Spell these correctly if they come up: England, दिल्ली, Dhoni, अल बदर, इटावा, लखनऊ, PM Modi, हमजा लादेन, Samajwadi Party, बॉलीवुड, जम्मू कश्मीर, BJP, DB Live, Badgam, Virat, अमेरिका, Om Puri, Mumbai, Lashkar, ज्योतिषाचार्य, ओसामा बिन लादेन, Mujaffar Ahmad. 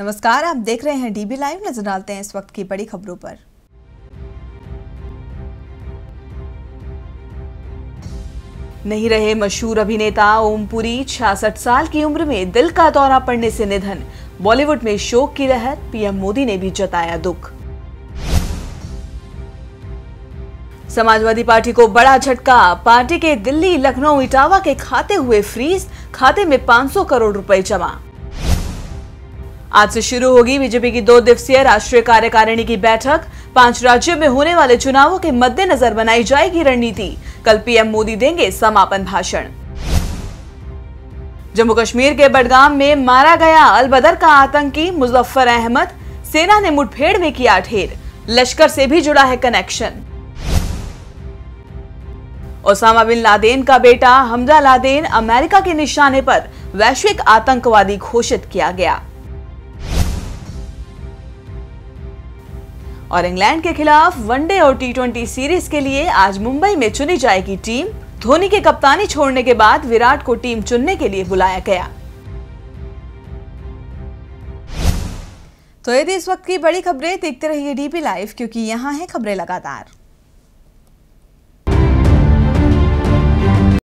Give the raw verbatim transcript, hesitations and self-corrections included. नमस्कार, आप देख रहे हैं डीबी लाइव। नजर डालते हैं इस वक्त की बड़ी खबरों पर। नहीं रहे मशहूर अभिनेता ओम पुरी, छियासठ साल की उम्र में दिल का दौरा पड़ने से निधन। बॉलीवुड में शोक की लहर, पीएम मोदी ने भी जताया दुख। समाजवादी पार्टी को बड़ा झटका, पार्टी के दिल्ली, लखनऊ, इटावा के खाते हुए फ्रीज, खाते में पाँच सौ करोड़ रुपए जमा। आज से शुरू होगी बीजेपी की दो दिवसीय राष्ट्रीय कार्यकारिणी की बैठक। पांच राज्यों में होने वाले चुनावों के मद्देनजर बनाई जाएगी रणनीति। कल पीएम मोदी देंगे समापन भाषण। जम्मू कश्मीर के बडगाम में मारा गया अल बदर का आतंकी मुजफ्फर अहमद। सेना ने मुठभेड़ में किया ढेर, लश्कर से भी जुड़ा है कनेक्शन। ओसामा बिन लादेन का बेटा हमजा लादेन अमेरिका के निशाने पर, वैश्विक आतंकवादी घोषित किया गया। और इंग्लैंड के खिलाफ वनडे और टी ट्वेंटी सीरीज के लिए आज मुंबई में चुनी जाएगी टीम। धोनी के कप्तानी छोड़ने के बाद विराट को टीम चुनने के लिए बुलाया गया। तो ये थी इस वक्त की बड़ी खबरें। देखते रहिए डीबी लाइव, क्योंकि यहाँ है खबरें लगातार।